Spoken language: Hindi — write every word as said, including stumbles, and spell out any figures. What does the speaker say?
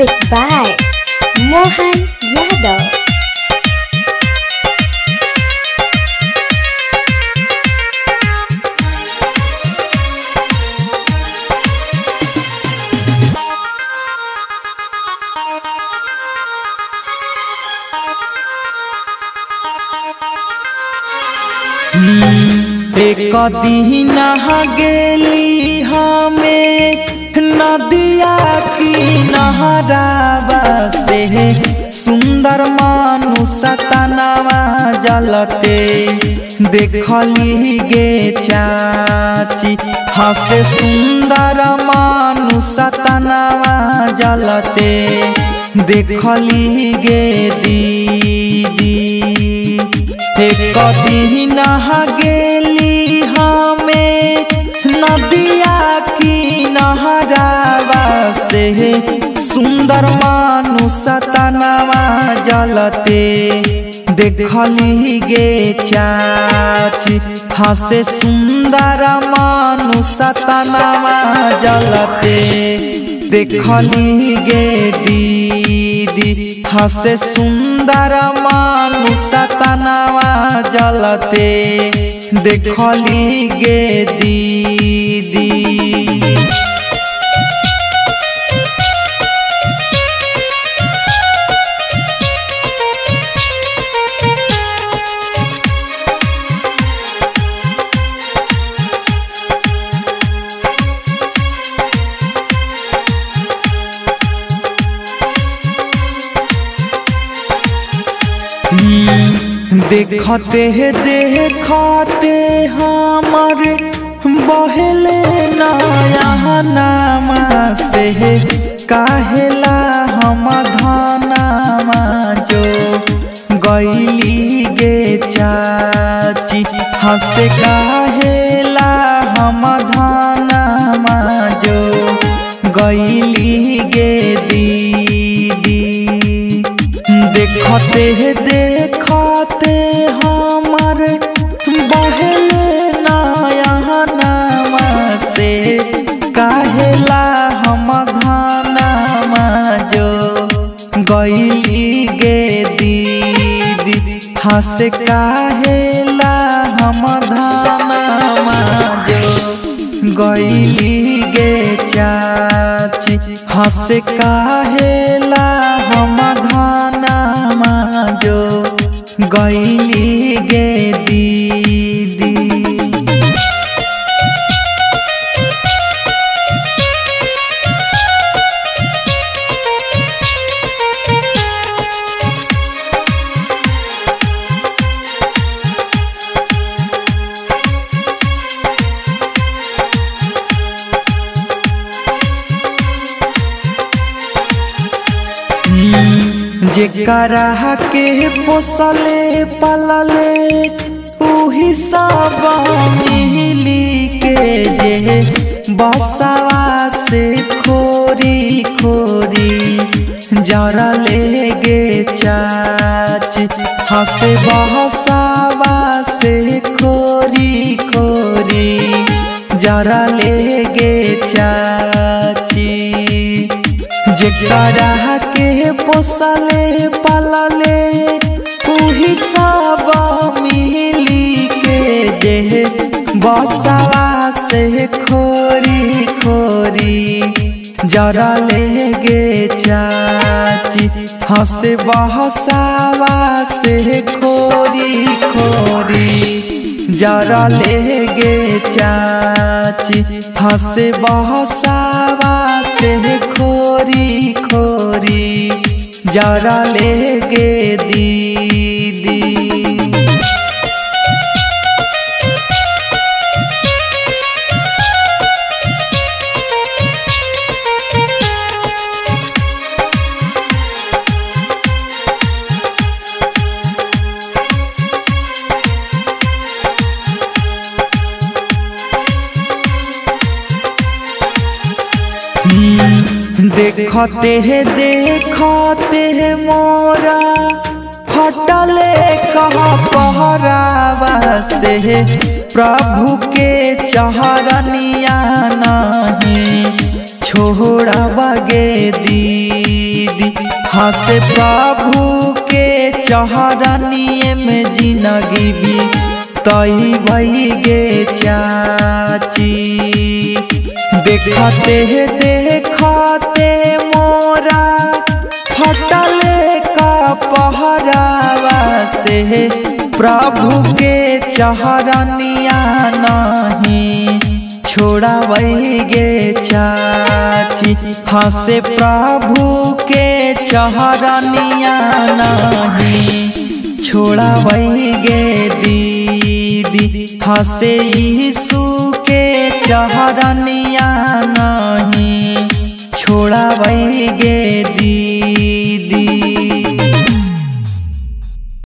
Music by Mohan Yadav. एक दिन गेली हमें नदिया की नहरावा से, सुंदर मानुषा तनावा जलते देखली गे चाची। हसे सुंदर मानुषा तनावा जलते देखली गे दीदी। एक दिन गेली हमें नदिया की नहरावा से, सुंदर मानुषा तनावा जलते देखली गे चाची। हसे सुंदर मानुषा तनावा जलते देखली गे दीदी। हसे सुंदर मानुषा तनावा जलते देखली गे दीदी। देखते है देखते हमार बहले नया नामा से, काहेला हम धनामा जो गैली गे चाची। हसे काहेला हम धनामा जो गैली गे दीदी। देखते है देखते हमार बहले नया नामा से, काहेला हम धनामा जो गैली गे दीदी। हसे काहेला हम धनामा जो गैली गे चाची। हसे काहेला हम धनामा जो गैली गे दीदी। जेकरा के पोसले पालले उही सब मिली के, जे बसवा से खोरी खोरी जरले गे चाची। हसे बसवा से खोरी खोरी जरले गे चाची। जेकरा के पोसले पालले उही सब मिली के, जे बसवा से खोरी खोरी जरले गे चाची। हसे बसवा से खोरी खोरी जरले गे चाची। हसे बसवा से खोरी खोरी जरले गे दीदी। देखते है देखते है मोरा फटले कहा पहरावा से, प्रभु के चहरनिया नहीं छोड़ावा गे दी। हंस प्रभु के चौहरनिये में जिंदगी भी तई भई गे चाची। देखते देखते मोरा फटल का पहरावा से प्रभु के चौहरनिया नहीं छोड़ा वही गे चाची। हंसे प्रभु के चौहरनिया नहीं छोड़ा वही गे दीदी। हंसे यीशु के चौहरनिया नहीं छोड़ा वही गे दीदी।